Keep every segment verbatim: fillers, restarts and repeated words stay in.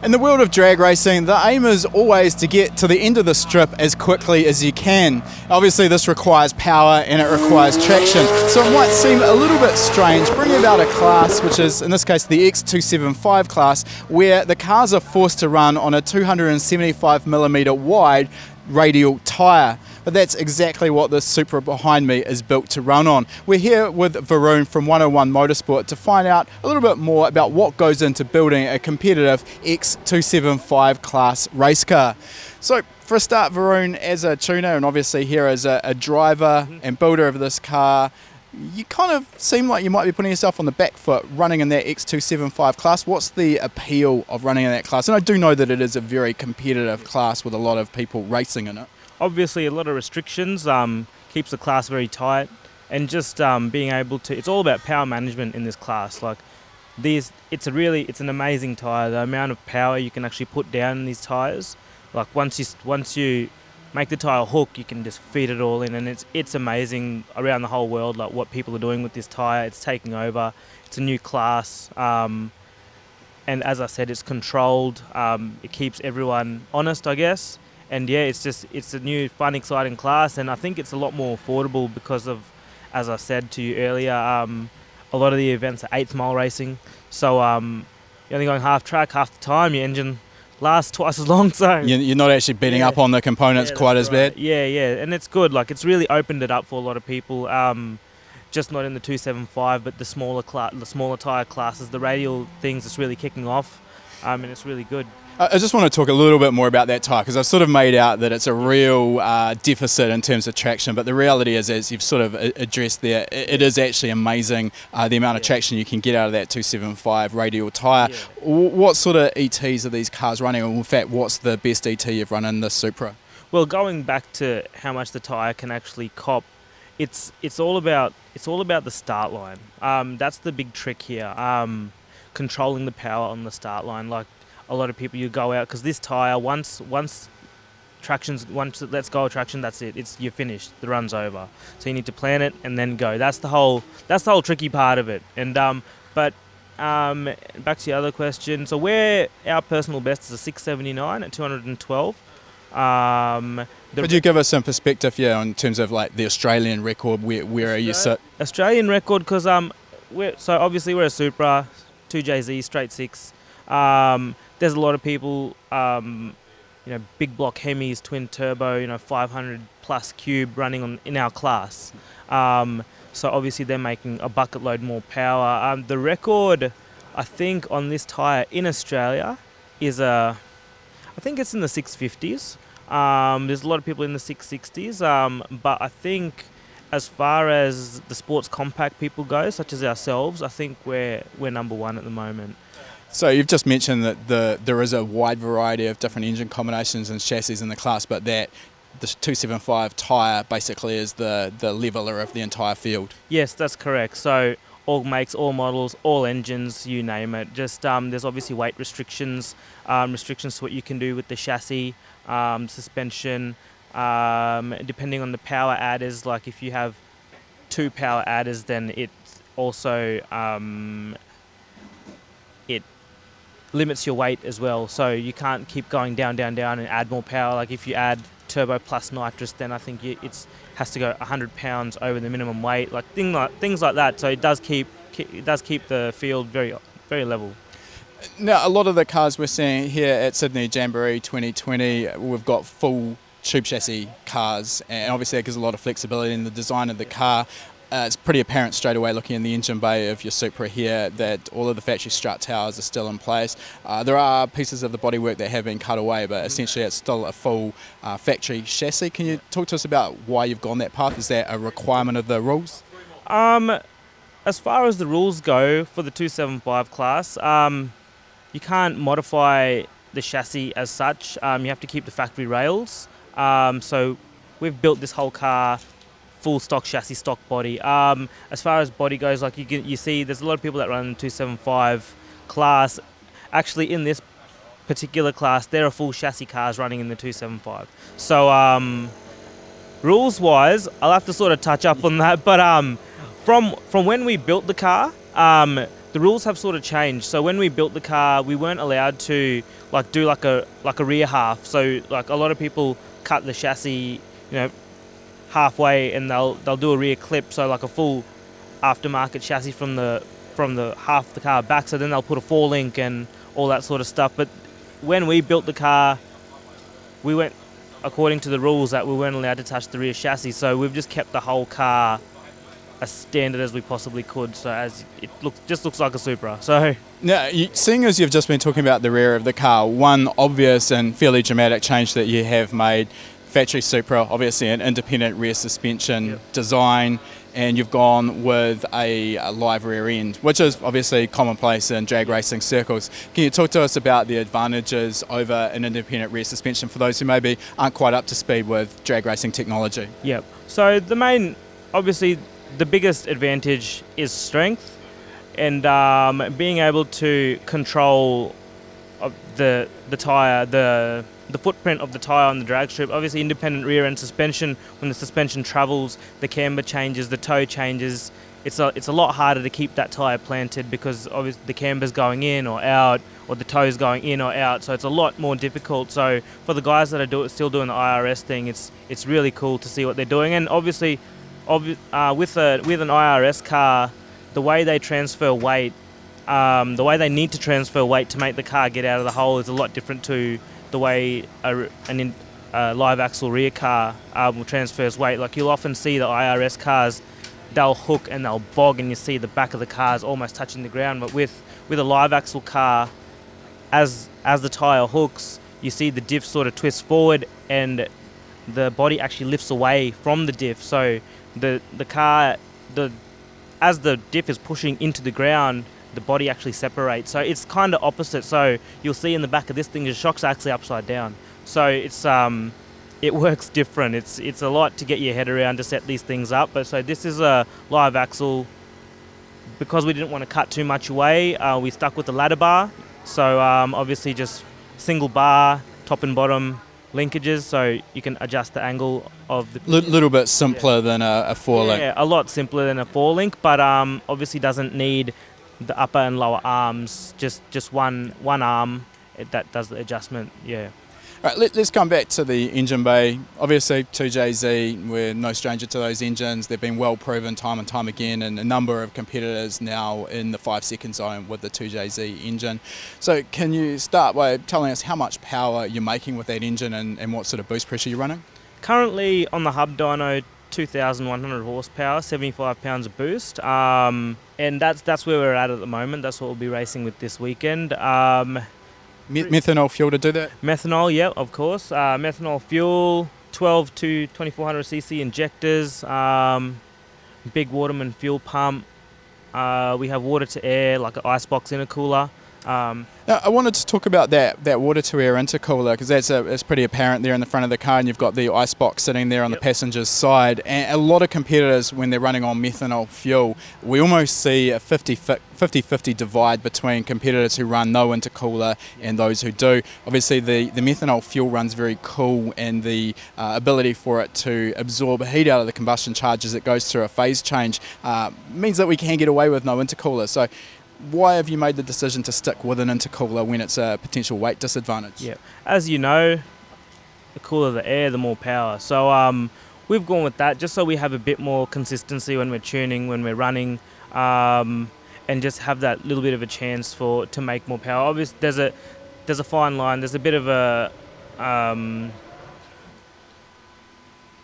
In the world of drag racing, the aim is always to get to the end of the strip as quickly as you can. Obviously this requires power and it requires traction, so it might seem a little bit strange bringing about a class which is, in this case, the X two seventy-five class, where the cars are forced to run on a two hundred seventy-five millimeter wide radial tyre. But that's exactly what this Supra behind me is built to run on. We're here with Varun from one oh one Motorsport to find out a little bit more about what goes into building a competitive X two seventy-five class race car. So for a start, Varun, as a tuner and obviously here as a, a driver and builder of this car, you kind of seem like you might be putting yourself on the back foot running in that X two seventy-five class. What's the appeal of running in that class? And I do know that it is a very competitive class with a lot of people racing in it. Obviously a lot of restrictions, um, keeps the class very tight, and just um, being able to, it's all about power management in this class. Like these, it's a really, it's an amazing tyre, the amount of power you can actually put down in these tyres. Like once you, once you make the tyre hook, you can just feed it all in, and it's it's amazing around the whole world, like what people are doing with this tyre. It's taking over, it's a new class, um, and as I said, it's controlled, um, it keeps everyone honest, I guess. And yeah, it's just, it's a new fun, exciting class, and I think it's a lot more affordable because of, as I said to you earlier, um, a lot of the events are eighth mile racing, so um, you're only going half track half the time, your engine last twice as long, so you're not actually beating yeah. up on the components yeah, quite as right. bad. Yeah, yeah, and it's good. Like it's really opened it up for a lot of people. Um, just not in the two seventy-five, but the smaller class, the smaller tyre classes, the radial things. It's really kicking off, um, and it's really good. I just want to talk a little bit more about that tyre, because I've sort of made out that it's a real uh, deficit in terms of traction, but the reality is, as you've sort of addressed there, it, it is actually amazing uh, the amount of yeah. traction you can get out of that two seventy-five radial tyre. Yeah. What sort of E Ts are these cars running? In fact, what's the best E T you've run in this Supra? Well, going back to how much the tyre can actually cop, it's it's all about it's all about the start line. Um, that's the big trick here, um, controlling the power on the start line. Like, a lot of people, you go out because this tyre, once once traction's once it lets go of traction, that's it. It's you're finished. The run's over. So you need to plan it and then go. That's the whole that's the whole tricky part of it. And um, but um, back to your other question. So where our personal best is a six seventy-nine at two hundred twelve. Um, Could you give us some perspective, yeah, in terms of like the Australian record? Where where Australia, are you sit? Australian record, because um, we're so obviously we're a Supra, two J Z straight six. Um, there's a lot of people, um, you know, big block Hemis, twin turbo, you know, five hundred plus cube running on in our class. Um, so obviously they're making a bucket load more power. Um, the record, I think, on this tyre in Australia is a, I think it's in the six fifties. Um, there's a lot of people in the six sixties, um, but I think as far as the sports compact people go, such as ourselves, I think we're we're number one at the moment. So you've just mentioned that the, there is a wide variety of different engine combinations and chassis in the class, but that the two seventy-five tyre basically is the, the leveller of the entire field. Yes, that's correct. So all makes, all models, all engines, you name it. Just um, there's obviously weight restrictions, um, restrictions to what you can do with the chassis, um, suspension, um, depending on the power adders. Like if you have two power adders, then it also... Um, it limits your weight as well, so you can't keep going down, down, down and add more power. Like if you add turbo plus nitrous, then I think it it's, has to go one hundred pounds over the minimum weight, like, thing like things like that. So it does keep it does keep the field very very level. Now a lot of the cars we're seeing here at Sydney Jamboree twenty twenty, we've got full tube chassis cars, and obviously that gives a lot of flexibility in the design of the car. Uh, it's pretty apparent straight away looking in the engine bay of your Supra here that all of the factory strut towers are still in place. Uh, there are pieces of the bodywork that have been cut away, but essentially it's still a full uh, factory chassis. Can you talk to us about why you've gone that path? Is that a requirement of the rules? Um, as far as the rules go for the two seventy-five class, um, you can't modify the chassis as such. Um, you have to keep the factory rails. Um, so we've built this whole car full stock chassis, stock body. Um, as far as body goes, like you can, you see, there's a lot of people that run the two seventy-five class. Actually, in this particular class, there are full chassis cars running in the two seventy-five. So, um, rules-wise, I'll have to sort of touch up on that. But um, from from when we built the car, um, the the rules have sort of changed. So when we built the car, we weren't allowed to like do like a like a rear half. So like a lot of people cut the chassis, you know, halfway, and they'll they'll do a rear clip, so like a full aftermarket chassis from the from the half the car back. So then they'll put a four link and all that sort of stuff. But when we built the car, we went according to the rules that we weren't allowed to touch the rear chassis. So we've just kept the whole car as standard as we possibly could, so as it looks, just looks like a Supra. So now, you, seeing as you've just been talking about the rear of the car, one obvious and fairly dramatic change that you have made, factory Supra, obviously an independent rear suspension yep. design, and you've gone with a, a live rear end, which is obviously commonplace in drag racing circles. Can you talk to us about the advantages over an independent rear suspension for those who maybe aren't quite up to speed with drag racing technology? Yep. So the main, obviously, the biggest advantage is strength, and um, being able to control of the the tire, the the footprint of the tire on the drag strip. Obviously, independent rear end suspension. When the suspension travels, the camber changes, the toe changes. It's a it's a lot harder to keep that tire planted because obviously the camber's going in or out, or the toe's going in or out. So it's a lot more difficult. So for the guys that are do, still doing the I R S thing, it's it's really cool to see what they're doing, and obviously. Uh, with a with an I R S car, the way they transfer weight, um, the way they need to transfer weight to make the car get out of the hole is a lot different to the way a, an in, a live axle rear car um, transfers weight. Like you'll often see the I R S cars, they'll hook and they'll bog, and you see the back of the cars almost touching the ground. But with with a live axle car, as as the tire hooks, you see the diff sort of twist forward, and the body actually lifts away from the diff. So the the car the as the diff is pushing into the ground, the body actually separates, so it's kind of opposite. So you'll see in the back of this thing, the shock's actually upside down, so it's um it works different. It's it's a lot to get your head around to set these things up. But so this is a live axle. Because we didn't want to cut too much away, uh, we stuck with the ladder bar, so um, obviously just single bar, top and bottom linkages, so you can adjust the angle of the... L little bit simpler yeah. than a, a four link. Yeah, a lot simpler than a four link, but um, obviously doesn't need the upper and lower arms, just just one one arm that does the adjustment, yeah. All right, let, let's come back to the engine bay. Obviously, two J Z, we're no stranger to those engines. They've been well proven time and time again, and a number of competitors now in the five second zone with the two J Z engine. So can you start by telling us how much power you're making with that engine, and, and what sort of boost pressure you're running? Currently on the hub dyno, two thousand one hundred horsepower, seventy-five pounds of boost, um, and that's, that's where we're at at the moment. That's what we'll be racing with this weekend. Um, Methanol fuel to do that? Methanol, yeah, of course. Uh, methanol fuel, twelve to twenty-four hundred c c injectors, um, big Waterman fuel pump. Uh, we have water to air, like an icebox intercooler. Um, now, I wanted to talk about that that water to air intercooler, because that's a, it's pretty apparent there in the front of the car, and you've got the icebox sitting there on yep. the passenger's side. And a lot of competitors, when they're running on methanol fuel, we almost see a fifty fifty divide between competitors who run no intercooler and those who do. Obviously the, the methanol fuel runs very cool, and the uh, ability for it to absorb heat out of the combustion charge as it goes through a phase change uh, means that we can get away with no intercooler. So why have you made the decision to stick with an intercooler when it's a potential weight disadvantage? Yeah, as you know, the cooler the air, the more power. So um, we've gone with that just so we have a bit more consistency when we're tuning, when we're running, um, and just have that little bit of a chance for to make more power. Obviously, there's a there's a fine line. There's a bit of a um,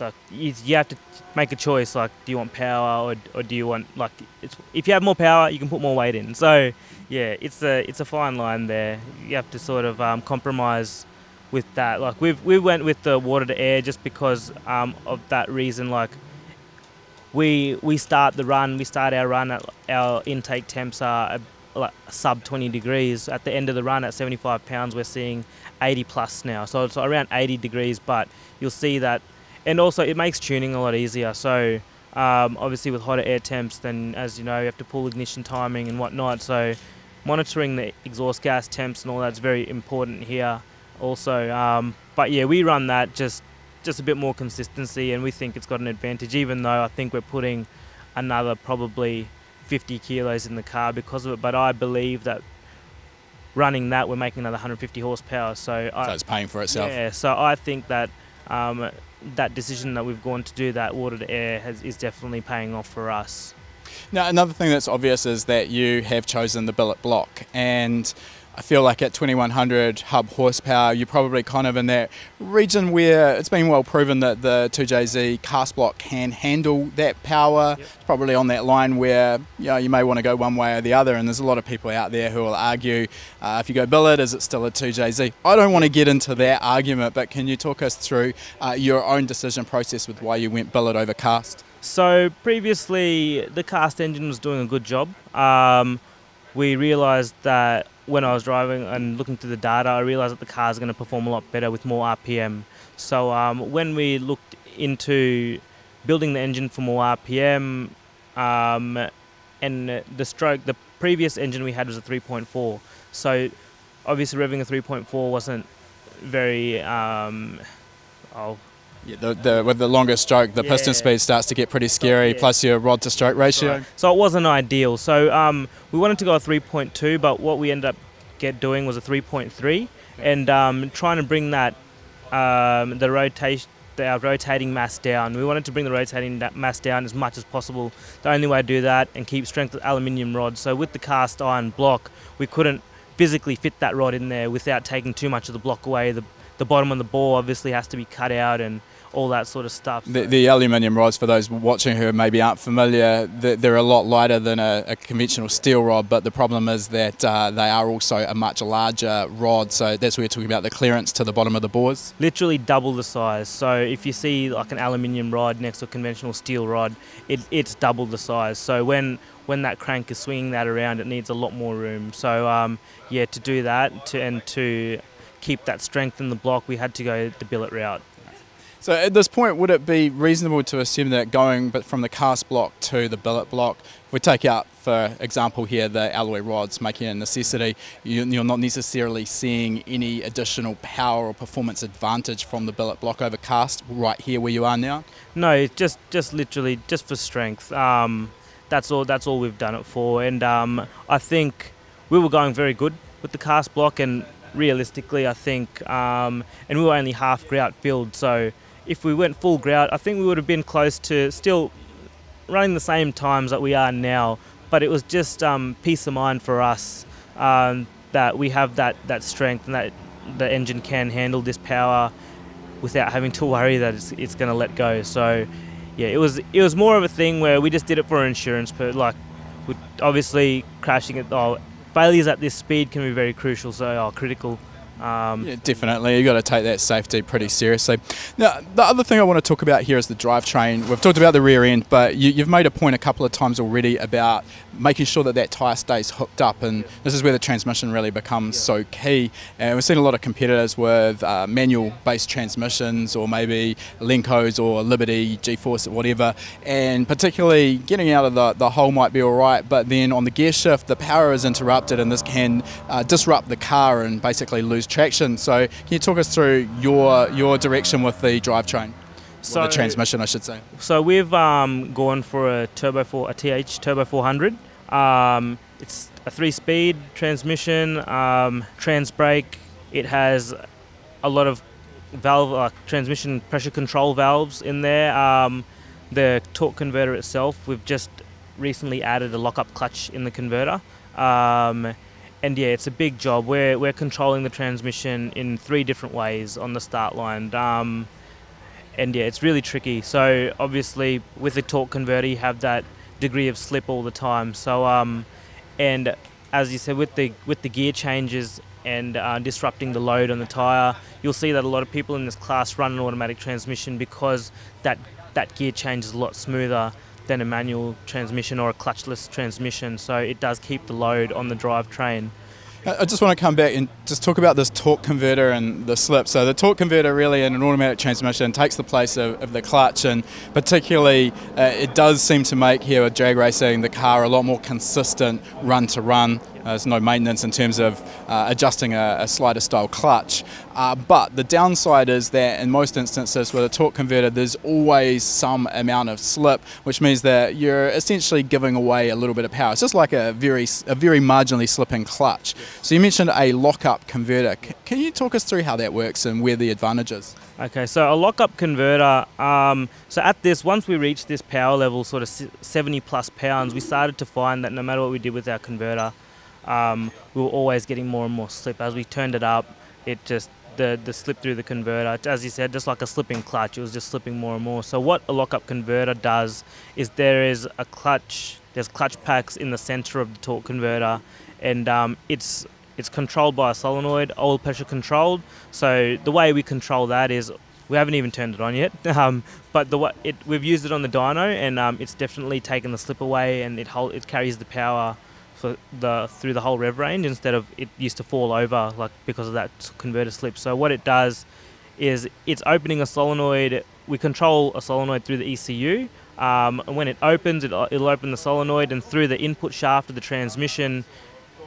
like you have to make a choice, like do you want power or, or do you want, like it's, if you have more power you can put more weight in. So yeah, it's a it's a fine line there. You have to sort of um, compromise with that. Like we've we went with the water to air just because um, of that reason. Like we we start the run we start our run at our intake temps are like sub twenty degrees. At the end of the run at seventy-five pounds we're seeing eighty plus now, so it's around eighty degrees. But you'll see that. And also, it makes tuning a lot easier. So, um, obviously, with hotter air temps, then as you know, you have to pull ignition timing and whatnot. So, monitoring the exhaust gas temps and all that's very important here, also. Um, but yeah, we run that just just a bit more consistency, and we think it's got an advantage. Even though I think we're putting another probably fifty kilos in the car because of it, but I believe that running that, we're making another one hundred fifty horsepower. So, so I, it's paying for itself. Yeah, so I think that um, that decision that we've gone to do that water to air has, is definitely paying off for us. Now, another thing that's obvious is that you have chosen the billet block, and I feel like at twenty-one hundred hub horsepower, you're probably kind of in that region where it's been well proven that the two J Z cast block can handle that power. Yep. It's probably on that line where, you know, you may want to go one way or the other, and there's a lot of people out there who will argue, uh, if you go billet, is it still a two J Z? I don't want to get into that argument, but can you talk us through uh, your own decision process with why you went billet over cast? So previously, the cast engine was doing a good job. Um, we realised that when I was driving and looking through the data, I realised that the car is going to perform a lot better with more R P M. So um, when we looked into building the engine for more R P M, um, and the stroke, the previous engine we had was a three point four. So obviously revving a three point four wasn't very... Um, oh, Yeah, the, the, with the longer stroke, the yeah. piston speed starts to get pretty scary, yeah. plus your rod to stroke ratio. Right. So it wasn't ideal. So um, we wanted to go a three point two, but what we ended up get doing was a three point three, and um, trying to bring that um, the rotation, our rotating mass down. We wanted to bring the rotating mass down as much as possible. The only way to do that and keep strength with aluminium rods. So with the cast iron block, we couldn't physically fit that rod in there without taking too much of the block away. The, the bottom of the bore obviously has to be cut out and all that sort of stuff. So. The, the aluminium rods, for those watching who maybe aren't familiar, they're, they're a lot lighter than a, a conventional steel rod, but the problem is that uh, they are also a much larger rod, so that's where we're talking about the clearance to the bottom of the bores. Literally double the size. So if you see like an aluminium rod next to a conventional steel rod, it, it's double the size. So when, when that crank is swinging that around, it needs a lot more room. So um, yeah, to do that to, and to keep that strength in the block, we had to go the billet route. So at this point, would it be reasonable to assume that going but from the cast block to the billet block, if we take out, for example here, the alloy rods, making it a necessity, you're not necessarily seeing any additional power or performance advantage from the billet block over cast right here where you are now? No, just just literally just for strength. Um, that's all. That's all we've done it for. And um, I think we were going very good with the cast block, and realistically, I think, um, and we were only half grout filled, so. If we went full grout, I think we would have been close to still running the same times that we are now. But it was just um, peace of mind for us um, that we have that, that strength and that the engine can handle this power without having to worry that it's, it's going to let go. So, yeah, it was it was more of a thing where we just did it for insurance. But like, obviously, crashing at oh, failures at this speed can be very crucial. So, oh, critical. Um, yeah, definitely, you've got to take that safety pretty seriously. Now, the other thing I want to talk about here is the drivetrain. We've talked about the rear end, but you, you've made a point a couple of times already about making sure that that tyre stays hooked up, and yeah. this is where the transmission really becomes yeah. so key. And we've seen a lot of competitors with uh, manual-based transmissions, or maybe Lenco's or Liberty, G-Force, whatever, and particularly getting out of the, the hole might be all right, but then on the gear shift, the power is interrupted, and this can uh, disrupt the car and basically lose traction. So can you talk us through your your direction with the drivetrain, so the transmission I should say? So we've um, gone for a turbo four a T H turbo four hundred. Um, it's a three-speed transmission, um, trans brake. It has a lot of valve uh, transmission pressure control valves in there. Um, the torque converter itself, we've just recently added a lock-up clutch in the converter. Um, And yeah, it's a big job. We're, we're controlling the transmission in three different ways on the start line. Um, and yeah, it's really tricky. So obviously with the torque converter, you have that degree of slip all the time. So, um, and as you said, with the, with the gear changes and uh, disrupting the load on the tyre, you'll see that a lot of people in this class run an automatic transmission because that, that gear change is a lot smoother than a manual transmission or a clutchless transmission, so it does keep the load on the drivetrain. I just want to come back and just talk about this torque converter and the slip. So the torque converter really in an automatic transmission takes the place of, of the clutch, and particularly uh, it does seem to make here with drag racing the car a lot more consistent run to run. Uh, there's no maintenance in terms of uh, adjusting a, a slider style clutch. Uh, but the downside is that in most instances with a torque converter there's always some amount of slip, which means that you're essentially giving away a little bit of power. It's just like a very, a very marginally slipping clutch. So you mentioned a lock-up converter. C- can you talk us through how that works and where the advantage is? Okay, so a lock-up converter, um, so at this, once we reached this power level, sort of seventy plus pounds, we started to find that no matter what we did with our converter, Um, we were always getting more and more slip. As we turned it up, it just, the, the slip through the converter, as you said, just like a slipping clutch, it was just slipping more and more. So what a lock-up converter does is there is a clutch, there's clutch packs in the center of the torque converter, and um, it's, it's controlled by a solenoid, oil pressure controlled. So the way we control that is, we haven't even turned it on yet, um, but the way it, we've used it on the dyno, and um, it's definitely taken the slip away, and it, hold, it carries the power The, through the whole rev range, instead of it used to fall over like because of that converter slip. So what it does is it's opening a solenoid. We control a solenoid through the E C U, um, and when it opens, it, it'll open the solenoid, and through the input shaft of the transmission,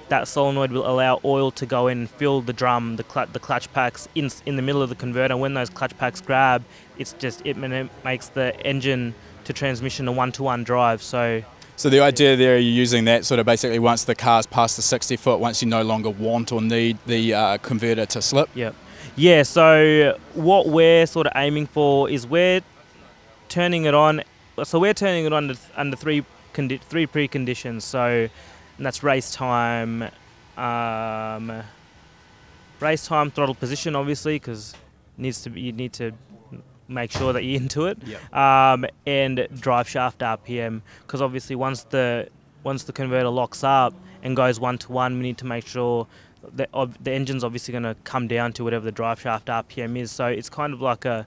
that solenoid will allow oil to go in and fill the drum, the, cl the clutch packs in, in the middle of the converter. When those clutch packs grab, it's just it makes the engine to transmission a one-to-one drive. So So the idea there, you're using that sort of basically once the car's past the sixty foot, once you no longer want or need the uh, converter to slip? Yep. Yeah, so what we're sort of aiming for is we're turning it on. So we're turning it on under, under three, condi three preconditions. So that's race time, um, race time, throttle position, obviously, because needs to be, you need to make sure that you're into it, yep. um, and drive shaft R P M, because obviously once the once the converter locks up and goes one to one, we need to make sure that ob the engine's obviously going to come down to whatever the drive shaft R P M is. So it's kind of like a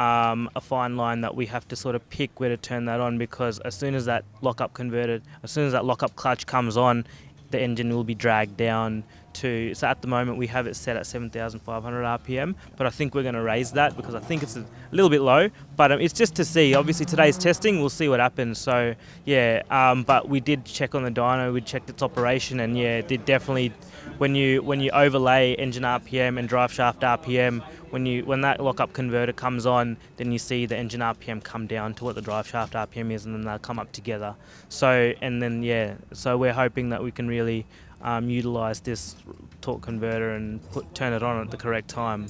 um, a fine line that we have to sort of pick where to turn that on, because as soon as that lock-up converter, as soon as that lock-up clutch comes on, the engine will be dragged down to, so at the moment we have it set at seven thousand five hundred R P M, but I think we're going to raise that because I think it's a little bit low, but um, it's just to see. Obviously today's testing, we'll see what happens. So yeah, um, but we did check on the dyno, we checked its operation, and yeah, it did definitely, when you when you overlay engine R P M and drive shaft R P M, when you when that lock-up converter comes on, then you see the engine R P M come down to what the drive shaft R P M is, and then they'll come up together. So and then yeah, so we're hoping that we can really Um, utilize this torque converter and put, turn it on at the correct time.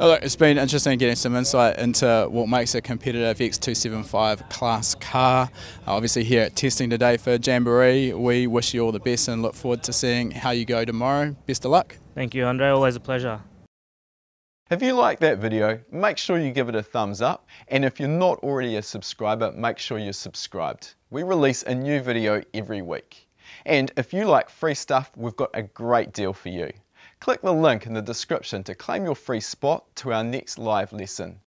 Oh, look, it's been interesting getting some insight into what makes a competitive X two seventy-five class car. Uh, obviously here at testing today for Jamboree, we wish you all the best and look forward to seeing how you go tomorrow. Best of luck. Thank you, Andre, always a pleasure. If you liked that video, make sure you give it a thumbs up, and if you're not already a subscriber, make sure you're subscribed. We release a new video every week. And if you like free stuff, we've got a great deal for you. Click the link in the description to claim your free spot to our next live lesson.